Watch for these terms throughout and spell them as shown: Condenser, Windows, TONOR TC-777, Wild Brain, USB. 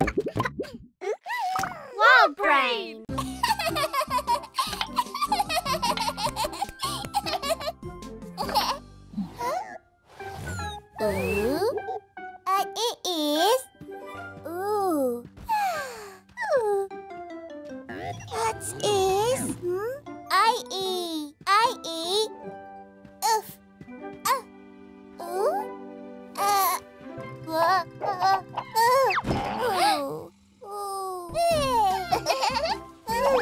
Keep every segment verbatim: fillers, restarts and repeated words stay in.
Wild Brain! Ooh. Uh, it is... Ooh. What is... Hmm? I-E. I-E. Oof. Uh. Ooh. Uh. Uh. Uh. Uh. Ooh. Ooh. Ooh. Look.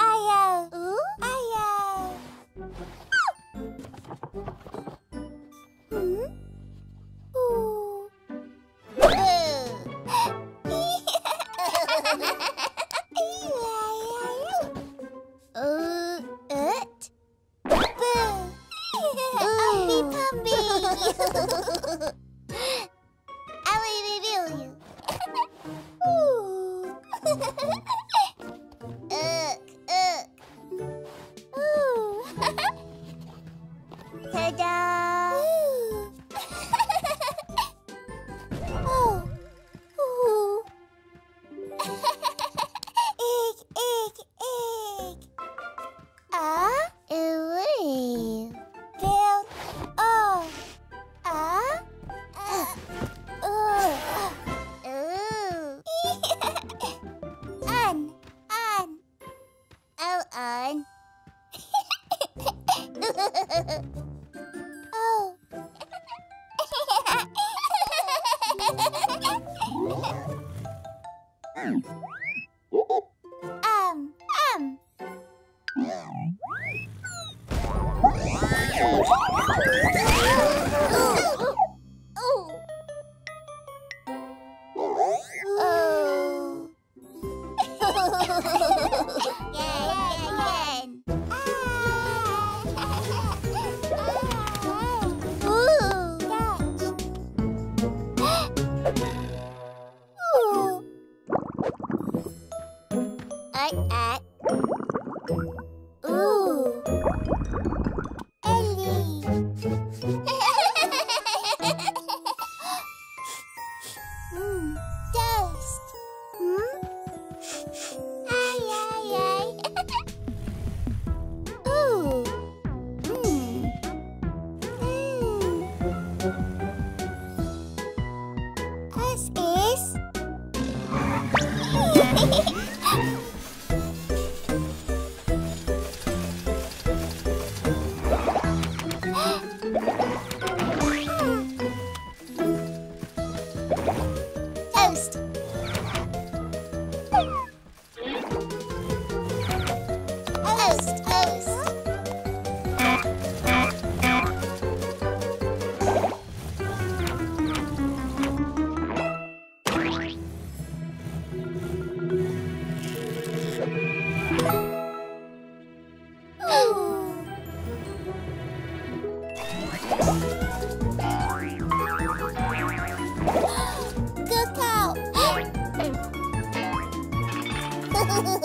I-O. Ooh. I-O. Hmm? Ooh. Ooh. It. Boo. Puppy, puppy. Oh. um, um. Oh. Oh. Oh. Yeah, yeah, yeah. At Ooh Ellie mm. Toast hmm? Ay, ay, ay. Ooh mm. Mm. This is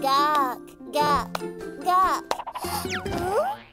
Gawk, gawk, gawk, gawk.